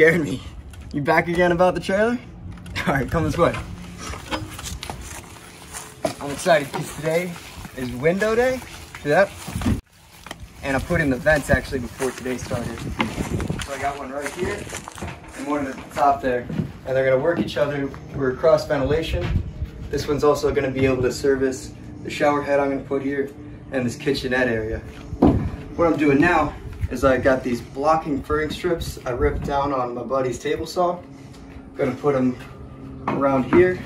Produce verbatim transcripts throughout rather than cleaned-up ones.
scared me. You back again about the trailer? All right, come this way. I'm excited because today is window day. See that? And I put in the vents actually before today started. So I got one right here and one at the top there. And they're gonna work each other. We're cross ventilation. This one's also gonna be able to service the shower head I'm gonna put here and this kitchenette area. What I'm doing now is I got these blocking furring strips I ripped down on my buddy's table saw. I'm gonna put them around here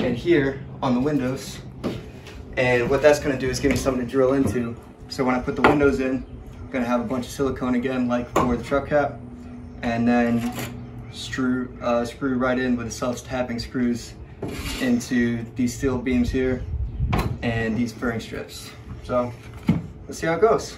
and here on the windows. And what that's gonna do is give me something to drill into. So when I put the windows in, I'm gonna have a bunch of silicone again, like for the truck cap, and then screw, uh, screw right in with the self-tapping screws into these steel beams here and these furring strips. So let's see how it goes.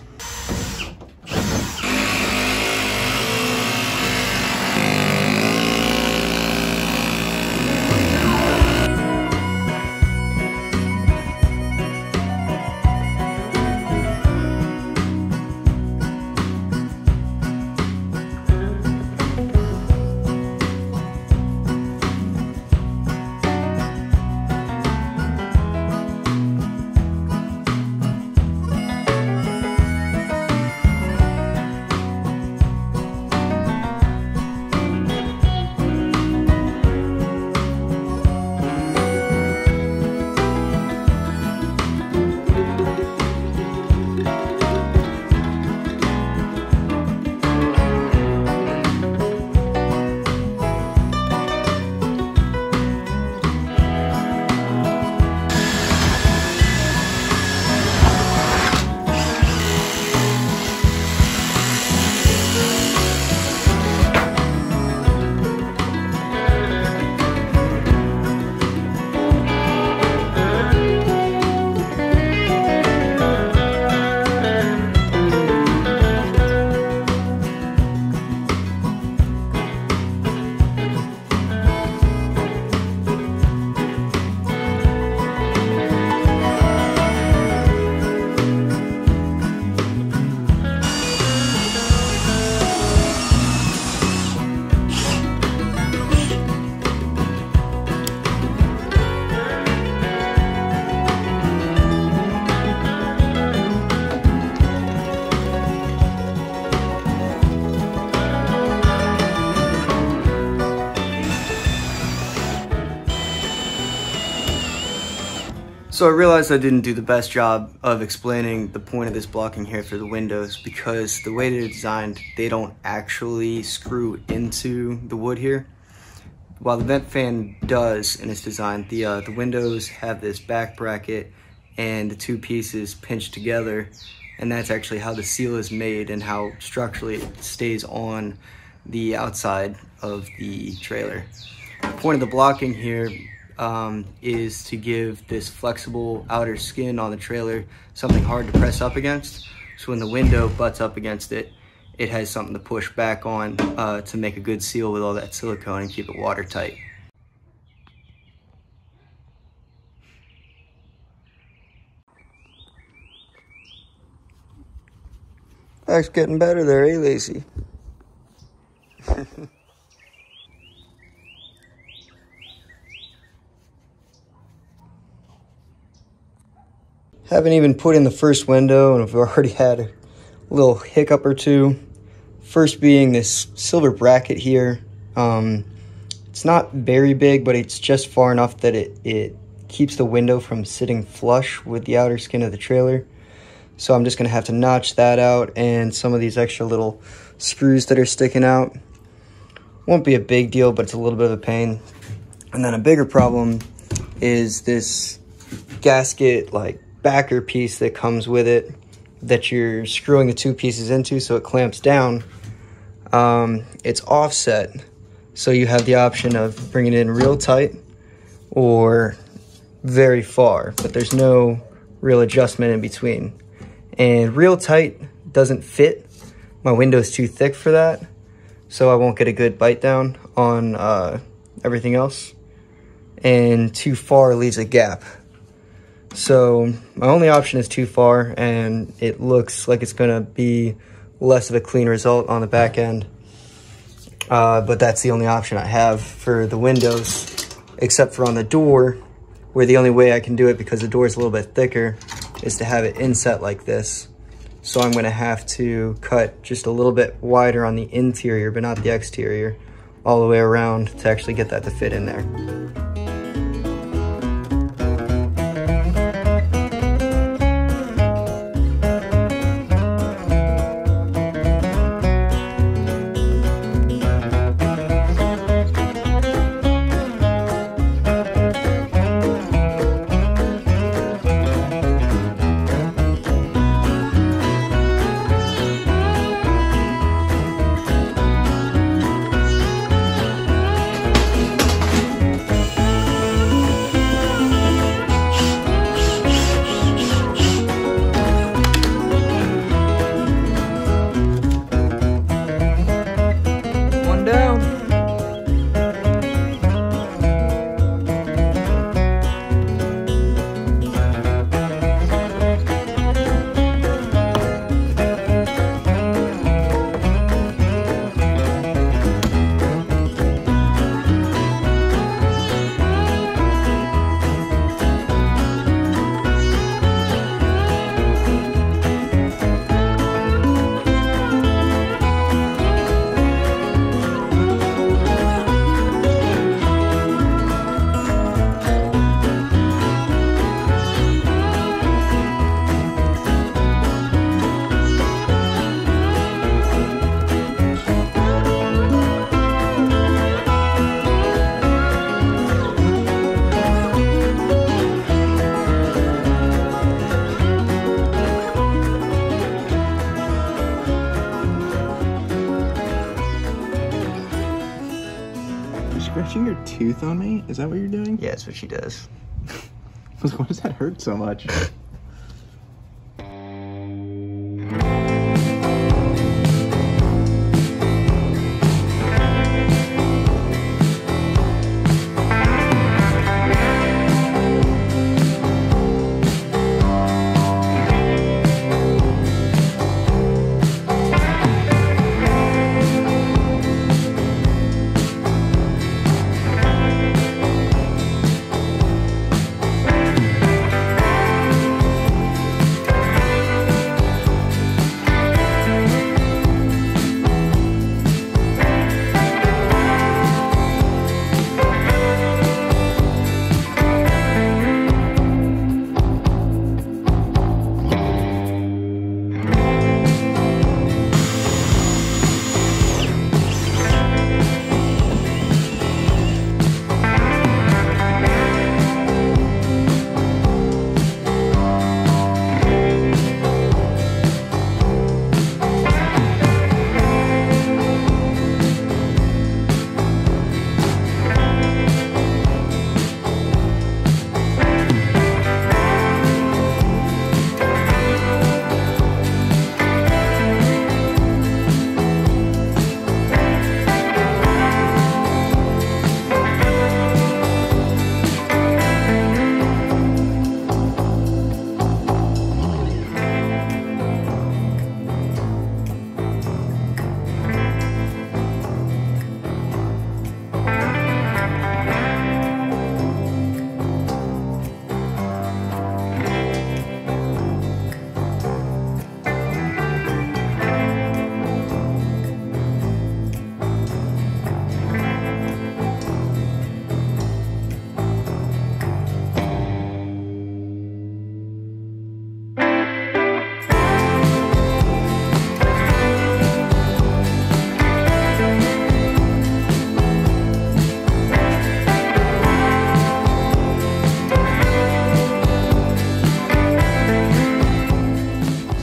So I realized I didn't do the best job of explaining the point of this blocking here for the windows, because the way they're designed, they don't actually screw into the wood here. While the vent fan does in its design, the, uh, the windows have this back bracket and the two pieces pinch together, and that's actually how the seal is made and how structurally it stays on the outside of the trailer. The point of the blocking here Um, is to give this flexible outer skin on the trailer something hard to press up against. So when the window butts up against it, it has something to push back on uh, to make a good seal with all that silicone and keep it watertight. That's getting better there, eh, Lacey? Haven't even put in the first window and I've already had a little hiccup or two. First being this silver bracket here. Um, it's not very big, but it's just far enough that it, it keeps the window from sitting flush with the outer skin of the trailer. So I'm just gonna have to notch that out, and some of these extra little screws that are sticking out. Won't be a big deal, but it's a little bit of a pain. And then a bigger problem is this gasket, like, backer piece that comes with it that you're screwing the two pieces into so it clamps down. Um, it's offset, so you have the option of bringing it in real tight or very far, but there's no real adjustment in between. And real tight doesn't fit. My window's too thick for that, so I won't get a good bite down on uh, everything else. And too far leaves a gap. So my only option is too far, and it looks like it's gonna be less of a clean result on the back end. uh, but that's the only option I have for the windows, except for on the door, where the only way I can do it, because the door is a little bit thicker, is to have it inset like this. So I'm gonna have to cut just a little bit wider on the interior, but not the exterior, all the way around to actually get that to fit in there. Scratching your tooth on me? Is that what you're doing? Yeah, that's what she does. Why does that hurt so much?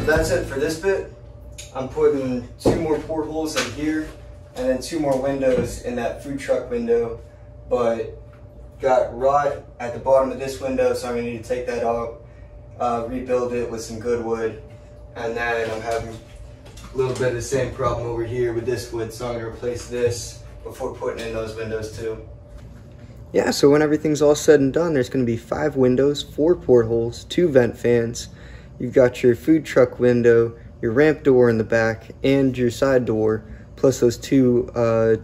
That's it for this bit. I'm putting two more portholes in here and then two more windows in that food truck window, but got rot at the bottom of this window, so I'm gonna need to take that out, uh, rebuild it with some good wood, and then I'm having a little bit of the same problem over here with this wood, so I'm gonna replace this before putting in those windows too. Yeah, so when everything's all said and done, there's gonna be five windows, four portholes, two vent fans. You've got your food truck window, your ramp door in the back, and your side door, plus those two uh,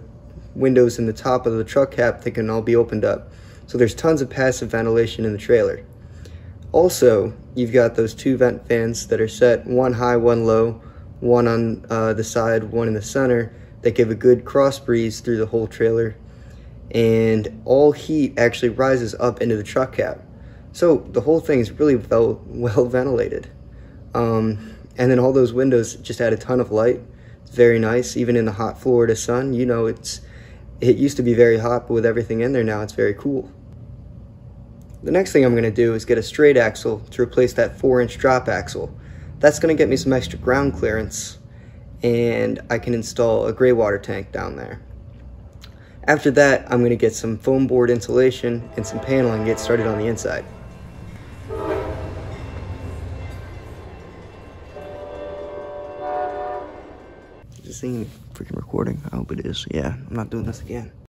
windows in the top of the truck cap that can all be opened up. So there's tons of passive ventilation in the trailer. Also, you've got those two vent fans that are set, one high, one low, one on uh, the side, one in the center, that give a good cross breeze through the whole trailer. And all heat actually rises up into the truck cap. So the whole thing is really well, well ventilated. Um, and then all those windows just add a ton of light. It's very nice, even in the hot Florida sun. You know, it's it used to be very hot, but with everything in there now, it's very cool. The next thing I'm gonna do is get a straight axle to replace that four inch drop axle. That's gonna get me some extra ground clearance, and I can install a gray water tank down there. After that, I'm gonna get some foam board insulation and some paneling and get started on the inside. Is this thing freaking recording? I hope it is. Yeah, I'm not doing this again.